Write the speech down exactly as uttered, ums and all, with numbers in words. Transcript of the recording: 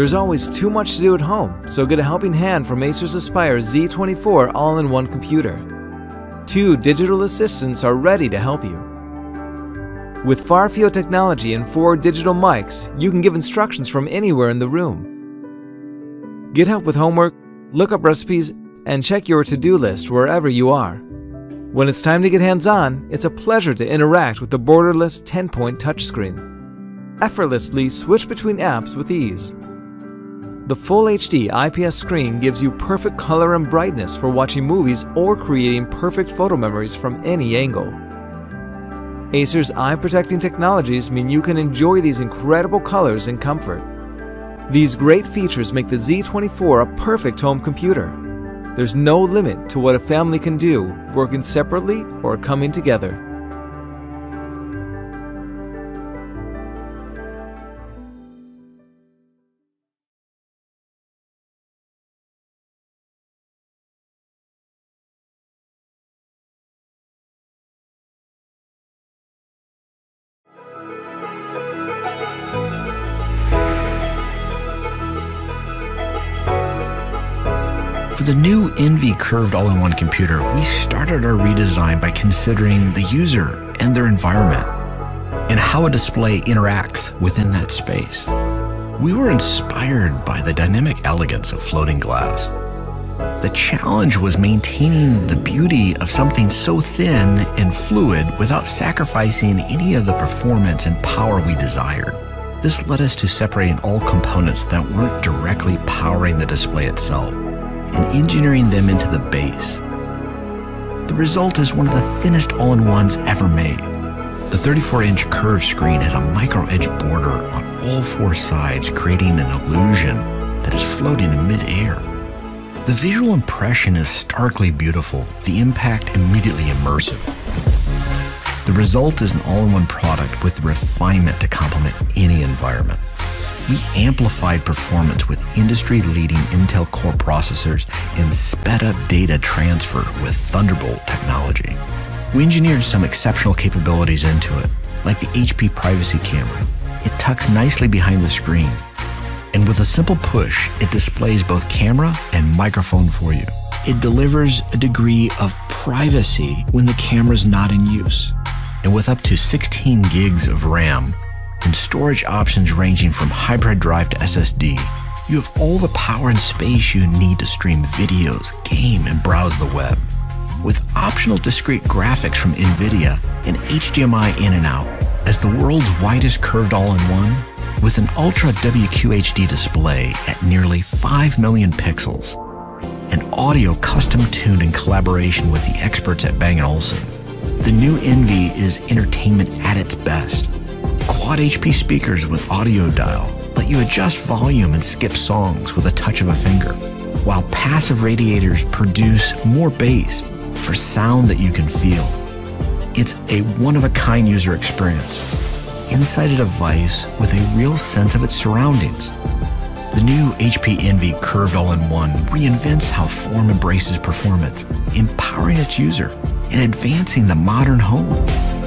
There's always too much to do at home, so get a helping hand from Acer's Aspire Z twenty-four all-in-one computer. Two digital assistants are ready to help you. With far-field technology and four digital mics, you can give instructions from anywhere in the room. Get help with homework, look up recipes, and check your to-do list wherever you are. When it's time to get hands-on, it's a pleasure to interact with the borderless ten-point touchscreen. Effortlessly switch between apps with ease. The Full H D I P S screen gives you perfect color and brightness for watching movies or creating perfect photo memories from any angle. Acer's eye-protecting technologies mean you can enjoy these incredible colors in comfort. These great features make the Z twenty-four a perfect home computer. There's no limit to what a family can do, working separately or coming together. For the new Envy curved all-in-one computer, we started our redesign by considering the user and their environment and how a display interacts within that space. We were inspired by the dynamic elegance of floating glass. The challenge was maintaining the beauty of something so thin and fluid without sacrificing any of the performance and power we desired. This led us to separating all components that weren't directly powering the display itself and engineering them into the base. The result is one of the thinnest all-in-ones ever made. The thirty-four inch curved screen has a micro-edge border on all four sides, creating an illusion that is floating in mid-air. The visual impression is starkly beautiful, the impact immediately immersive. The result is an all-in-one product with refinement to complement any environment. We amplified performance with industry-leading Intel Core processors and sped up data transfer with Thunderbolt technology. We engineered some exceptional capabilities into it, like the H P privacy camera. It tucks nicely behind the screen, and with a simple push, it displays both camera and microphone for you. It delivers a degree of privacy when the camera's not in use. And with up to sixteen gigs of RAM, and storage options ranging from hybrid drive to S S D, you have all the power and space you need to stream videos, game, and browse the web. With optional discrete graphics from NVIDIA and H D M I in and out, as the world's widest curved all-in-one, with an ultra W Q H D display at nearly five million pixels, and audio custom-tuned in collaboration with the experts at Bang and Olufsen, the new Envy is entertainment at its best. Quad H P speakers with audio dial let you adjust volume and skip songs with a touch of a finger, while passive radiators produce more bass for sound that you can feel. It's a one-of-a-kind user experience inside a device with a real sense of its surroundings. The new H P Envy curved all-in-one reinvents how form embraces performance, empowering its user and advancing the modern home.